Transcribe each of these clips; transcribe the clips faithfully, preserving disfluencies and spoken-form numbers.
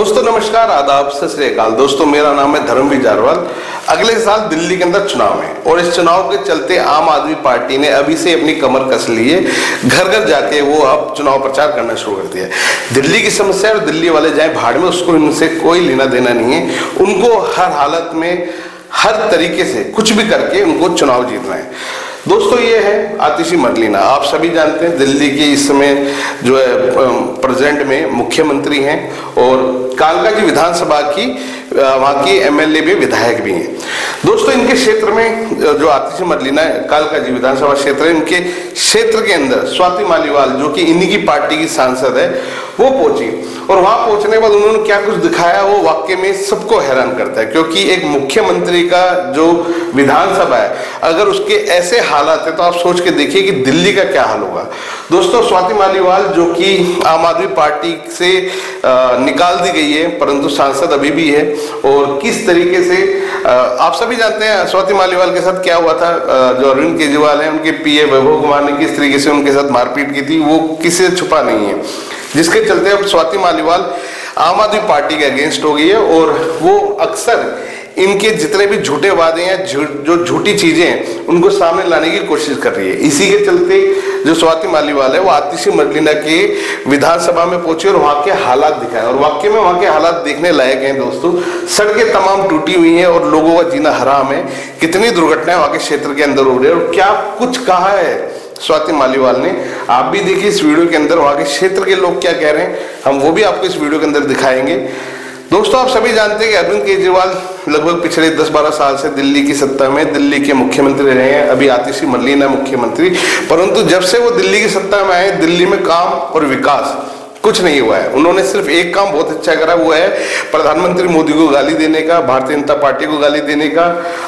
दोस्तों नमस्कार, आदाब, सत श्री अकाल। दोस्तों मेरा नाम है धर्मवीर जारवाल। अगले साल दिल्ली के अंदर चुनाव है और इस चुनाव के चलते आम आदमी पार्टी ने अभी से अपनी कमर कस ली है। घर घर जाके वो अब चुनाव प्रचार करना शुरू कर दिया है। दिल्ली की समस्या और दिल्ली वाले जाए भाड़ में, उसको इनसे कोई लेना देना नहीं है। उनको हर हालत में, हर तरीके से कुछ भी करके उनको चुनाव जीतना है। दोस्तों ये है आतिशी मार्लेना। आप सभी जानते हैं दिल्ली की इस समय जो है प्रेजेंट में मुख्यमंत्री हैं और कालकाजी विधानसभा की वहाँ की एमएलए भी, विधायक भी हैं। दोस्तों इनके क्षेत्र में जो आतिशी मार्लेना कालकाजी विधानसभा क्षेत्र है, इनके क्षेत्र के अंदर स्वाति मालीवाल जो कि इन्हीं की पार्टी की सांसद है, वो पहुंची और वहाँ पहुँचने के बाद उन्होंने क्या कुछ दिखाया वो वाकई में सबको हैरान करता है। क्योंकि एक मुख्यमंत्री का जो विधानसभा है, अगर उसके ऐसे हालात है तो आप सोच के देखिए कि दिल्ली का क्या हाल होगा। दोस्तों स्वाति मालीवाल जो कि आम आदमी पार्टी से निकाल दी गई है परंतु सांसद अभी भी है, और किस तरीके से आप सभी जानते हैं स्वाति मालीवाल के साथ क्या हुआ था। जो अरविंद केजरीवाल हैं उनके पीए वैभव कुमार ने किस तरीके से उनके साथ मारपीट की थी, वो किसी से छुपा नहीं है, जिसके चलते अब स्वाति मालीवाल आम आदमी पार्टी के अगेंस्ट हो गई है। और वो अक्सर इनके जितने भी झूठे वादे हैं, जु, जो झूठी चीजें हैं, उनको सामने लाने की कोशिश कर रही है। इसी के चलते जो स्वाति मालीवाल है वो आतिशी मार्लेना के विधानसभा में पहुंची और वहाँ के हालात दिखाए, और वाकई में वहाँ के हालात देखने लायक हैं। दोस्तों सड़कें तमाम टूटी हुई हैं और लोगों का जीना हराम है। कितनी दुर्घटनाएं वहाँ के क्षेत्र के अंदर हो रही है और क्या कुछ कहा है स्वाति मालीवाल ने, आप भी देखिए इस वीडियो के अंदर। वहाँ के क्षेत्र के लोग क्या कह रहे हैं हम वो भी आपको इस वीडियो के अंदर दिखाएंगे। दोस्तों आप सभी जानते हैं कि अरविंद केजरीवाल लगभग पिछले दस बारह साल से दिल्ली की सत्ता में दिल्ली के मुख्यमंत्री रहे हैं। अभी आतिशी मार्लेना मुख्यमंत्री, परंतु जब से वो दिल्ली की सत्ता में आए दिल्ली में काम और विकास कुछ नहीं हुआ है। उन्होंने सिर्फ एक काम बहुत अच्छा करा, वो है प्रधानमंत्री मोदी को गाली देने का, भारतीय जनता पार्टी को गाली देने का,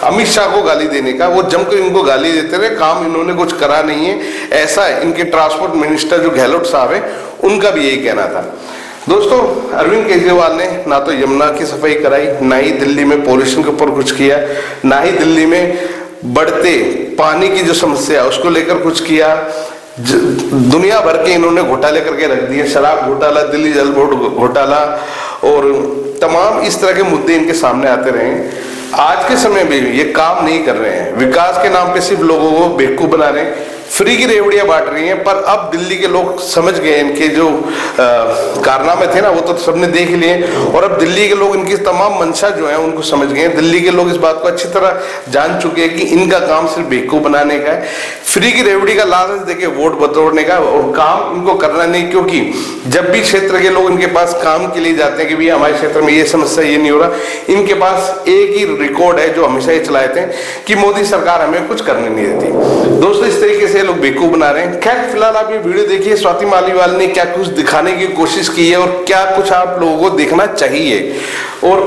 अमित शाह को गाली देने का। वो जमकर इनको गाली देते रहे, काम इन्होंने कुछ करा नहीं है। ऐसा इनके ट्रांसपोर्ट मिनिस्टर जो गहलोत साहब हैं उनका भी यही कहना था। दोस्तों अरविंद केजरीवाल ने ना तो यमुना की सफाई कराई, ना ही दिल्ली में पॉल्यूशन के ऊपर कुछ किया, ना ही दिल्ली में बढ़ते पानी की जो समस्या है उसको लेकर कुछ किया। दुनिया भर के इन्होंने घोटाले करके रख दिए, शराब घोटाला, दिल्ली जल बोर्ड घोटाला और तमाम इस तरह के मुद्दे इनके सामने आते रहे। आज के समय में भी ये काम नहीं कर रहे हैं, विकास के नाम पे सिर्फ लोगों को बेवकूफ बना रहे हैं, फ्री की रेवड़ियां बांट रही हैं। पर अब दिल्ली के लोग समझ गए, इनके जो कारनामे थे ना वो तो सबने देख लिए, और अब दिल्ली के लोग इनकी तमाम मंशा जो है उनको समझ गए। दिल्ली के लोग इस बात को अच्छी तरह जान चुके हैं कि इनका काम सिर्फ बेवकूफ बनाने का है, फ्री की रेवड़ी का लालच देके वोट बटोरने का, और काम इनको करना नहीं। क्योंकि जब भी क्षेत्र के लोग इनके पास काम के लिए जाते हैं कि भैया हमारे क्षेत्र में ये समस्या ये नहीं हो रहा, इनके पास एक ही रिकॉर्ड है जो हमेशा ही चलाए थे कि मोदी सरकार हमें कुछ करने नहीं देती। दोस्तों इस तरीके से लोग बेवकूफ बना रहे हैं। खैर फिलहाल आप ये वीडियो देखिए, स्वाति मालीवाल ने क्या कुछ दिखाने की कोशिश की है और क्या कुछ आप लोगों को देखना चाहिए, और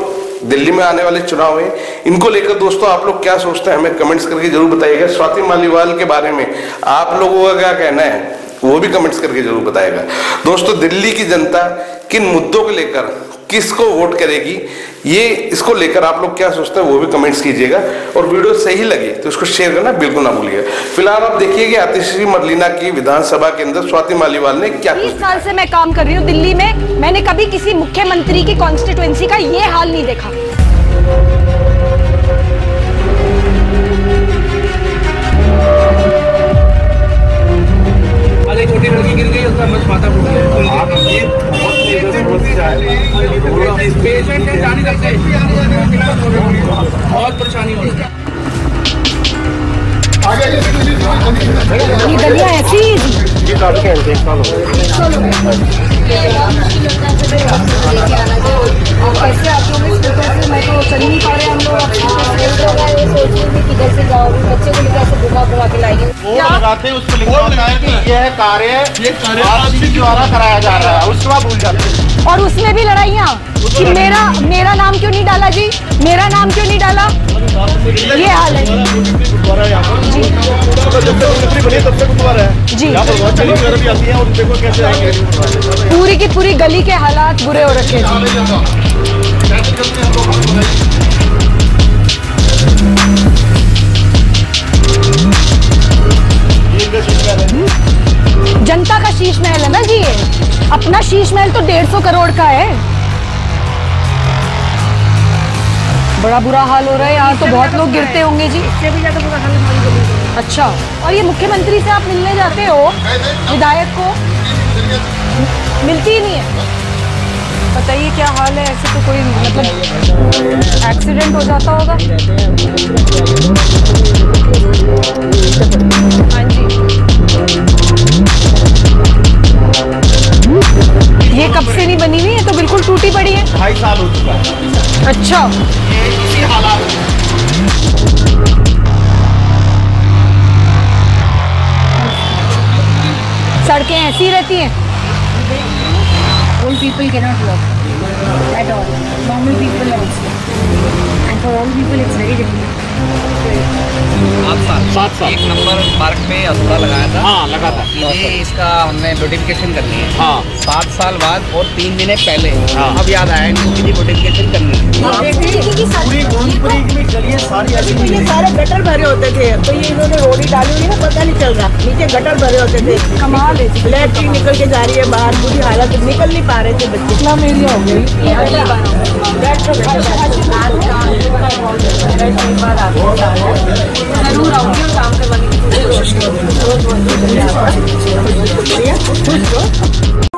दिल्ली में आने वाले चुनाव है इनको लेकर दोस्तों आप लोग क्या सोचते हैं हमें कमेंट्स करके जरूर बताइएगा। स्वाति मालीवाल के बारे में आप लोगों का क्या कहना है वो भी कमेंट्स करके जरूर बताएगा। दोस्तों दिल्ली की जनता किन मुद्दों को लेकर किसको वोट करेगी, ये इसको लेकर आप लोग क्या सोचते हैं वो भी कमेंट्स कीजिएगा, और वीडियो सही लगे तो इसको शेयर करना बिल्कुल ना भूलिएगा। फिलहाल आप देखिए कि आतिशी मार्लेना की विधानसभा के अंदर स्वाति मालीवाल ने क्या। बीस साल से मैं काम कर रही हूँ दिल्ली में, मैंने कभी किसी मुख्यमंत्री की कॉन्स्टिट्यूएंसी का ये हाल नहीं देखा। अरे छोटी लड़की गिर गई, उसका मच माथा फूट गया। बहुत परेशानी हो रही है, ये गलियां ऐसी जी काट के एक साल हो गए और उसमें भी लड़ाइयाँ कि मेरा मेरा नाम क्यों नहीं डाला जी, मेरा नाम क्यों नहीं डाला। ये हाल है जी, पूरी की पूरी गली के हालात बुरे हो रखे हैं। जनता का शीश महल है ना जी, अपना शीश महल तो डेढ़ सौ करोड़ का है। बड़ा बुरा हाल हो रहा है यार, तो बहुत लोग गिरते होंगे जी। इससे भी ज़्यादा बुरा हाल है। अच्छा, और ये मुख्यमंत्री से आप मिलने जाते हो, विधायक को मिलती ही नहीं है। बताइए क्या हाल है, ऐसे तो कोई मतलब एक्सीडेंट हो जाता होगा। हाँ जी, ये कब से नहीं बनी हुई है, तो बिल्कुल टूटी पड़ी है। ढाई साल हो चुका है। अच्छा, इसी हालात सड़कें ऐसी रहती हैं। Old people cannot walk at all. Normal people are also, and for old people it's very difficult. सात साल सात नंबर पार्क में अस्पताल लगाया था। हाँ, लगा था। ये इसका हमने नोटिफिकेशन करनी है। हाँ, सात साल बाद और तीन दिन पहले। हाँ, अब याद आया इनको कि नोटिफिकेशन करनी है। सारे गटर भरे होते थे, तो ये इन्होंने रोडी डाली हुई है, पता नहीं चल रहा। नीचे गटर भरे होते थे, कमाल है। लैटरिन निकल के जा रही है बाहर, पूरी हालत, निकल नहीं पा रहे थे बच्चे। इतना मेरी हो गई। जरूर आऊंगी और काम करवाने की कोशिश करूंगी।